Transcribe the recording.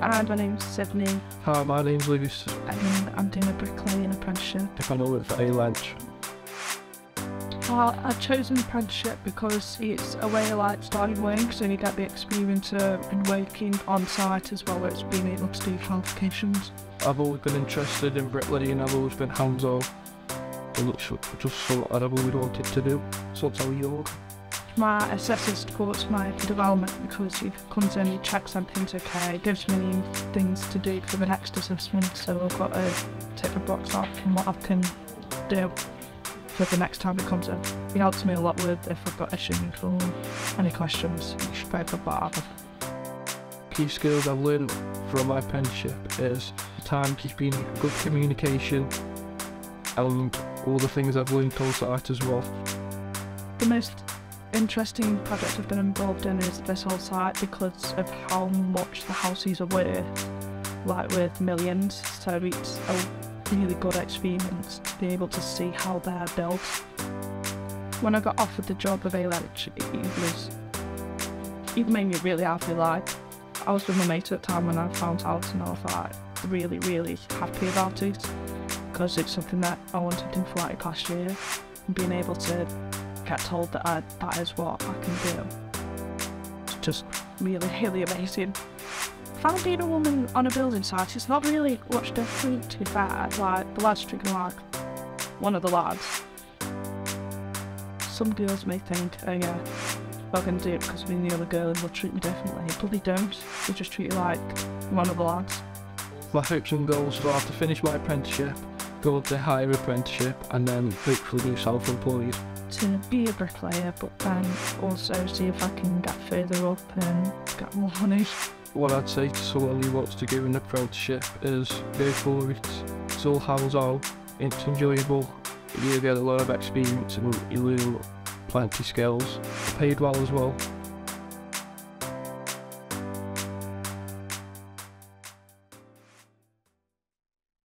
Hi, my name's Sydney. Hi, my name's Lewis. And I'm doing a bricklaying apprenticeship. If I know it, for a Lench. Well, I've chosen apprenticeship because it's a way of like starting work, so you get the experience in working on site as well as being able to do qualifications. I've always been interested in bricklaying, I've always been hands-on. It's just something I've always wanted to do since I was young. My assessor supports my development because he comes in, he checks everything's okay, gives me things to do for the next assessment, so I've got to tick the box off and what I can do for the next time it comes in. He helps me a lot with if I've got issues or any questions, he's very good about it. Key skills I've learned from my apprenticeship is timekeeping, good communication, and all the things I've learned on site as well. The most interesting project I've been involved in is this whole site because of how much the houses are worth, like with millions, so it's a really good experience to be able to see how they're built. When I got offered the job of Lench, it made me really happy. Like, I was with my mate at the time when I found out, and I was like really happy about it because it's something that I wanted to do for like last year, and being able to get told that that is what I can do, it's just really amazing. Finding a woman on a building site is not really much different, to be fair. Like, the lad's drinking like one of the lads. Some girls may think, oh yeah, we're going to do it because we're the other girl and they'll treat me differently, but they don't. They just treat you like one of the lads. My hopes and goals are to finish my apprenticeship, go to higher apprenticeship, and then hopefully be self-employed. To be a bricklayer, but then also see if I can get further up and get more money. What I'd say to someone who wants to go in an apprenticeship is go for it. It's all hands-on, it's enjoyable, you get a lot of experience and you learn plenty of skills. Paid well as well.